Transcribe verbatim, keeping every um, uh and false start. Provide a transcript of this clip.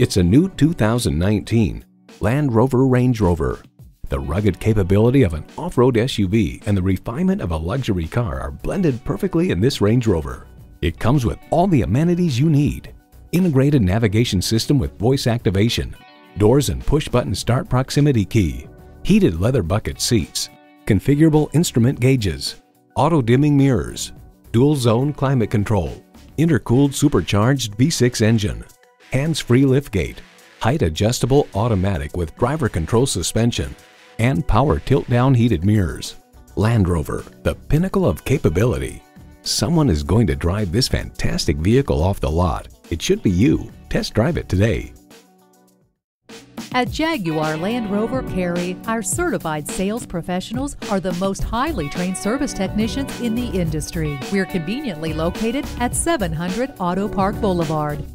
It's a new two thousand nineteen Land Rover Range Rover. The rugged capability of an off-road S U V and the refinement of a luxury car are blended perfectly in this Range Rover. It comes with all the amenities you need. Integrated navigation system with voice activation, doors and push-button start proximity key, heated leather bucket seats, configurable instrument gauges, auto-dimming mirrors, dual-zone climate control, intercooled supercharged V six engine, hands-free liftgate, height-adjustable automatic with driver control suspension, and power tilt-down heated mirrors. Land Rover, the pinnacle of capability. Someone is going to drive this fantastic vehicle off the lot. It should be you. Test drive it today. At Jaguar Land Rover Cary, our certified sales professionals are the most highly trained service technicians in the industry. We're conveniently located at seven hundred Auto Park Boulevard.